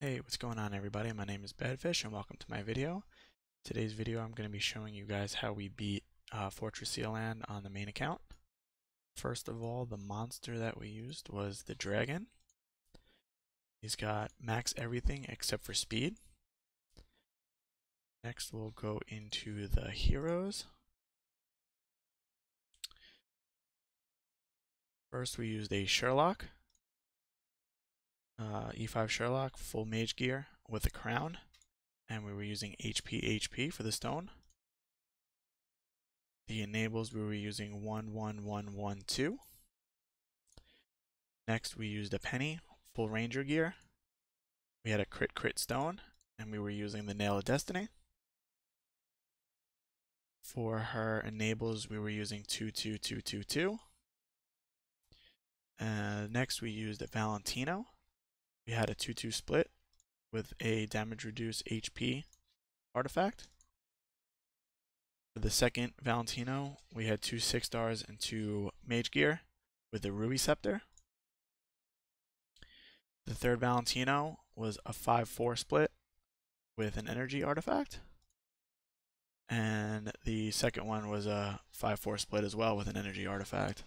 Hey, what's going on everybody? My name is Badfish and welcome to my video. Today's video I'm going to be showing you guys how we beat Fortress Seal Land on the main account. First of all, the monster that we used was the dragon. He's got max everything except for speed. Next we'll go into the heroes. First we used a Sherlock, E5 Sherlock, full mage gear with a crown, and we were using HP for the stone. The enables we were using 11112. Next we used a Penny, full ranger gear. We had a crit stone, and we were using the Nail of Destiny. For her enables, we were using 22222. Next, we used a Valentino. We had a 2-2 split with a damage reduce HP artifact. For the second Valentino, we had 2 6-stars and 2 mage gear with the Ruby Scepter. The third Valentino was a 5-4 split with an energy artifact. And the second one was a 5-4 split as well with an energy artifact.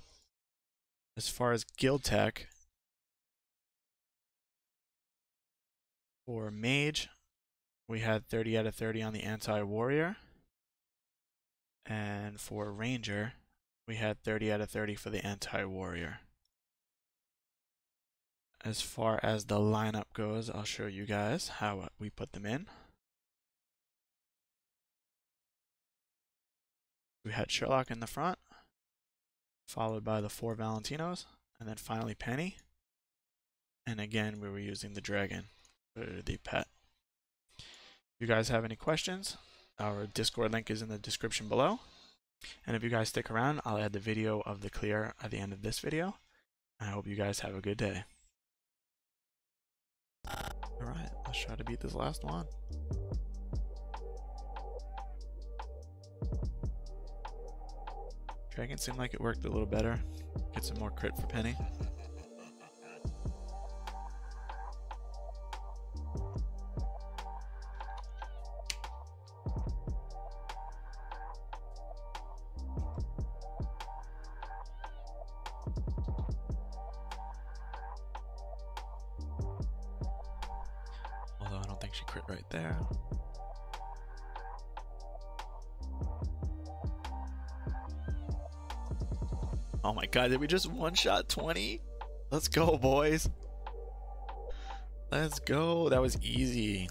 As far as guild tech, for mage, we had 30 out of 30 on the anti-warrior. And for ranger, we had 30 out of 30 for the anti-warrior. As far as the lineup goes, I'll show you guys how we put them in. We had Sherlock in the front, followed by the 4 Valentinos, and then finally Penny. And again, we were using the dragon for the pet. If you guys have any questions, our Discord link is in the description below. And if you guys stick around, I'll add the video of the clear at the end of this video. I hope you guys have a good day. Alright, let's try to beat this last one. Dragon seemed like it worked a little better. Get some more crit for Penny. Although I don't think she crit right there. Oh my god, did we just one-shot 20? Let's go, boys. Let's go. That was easy.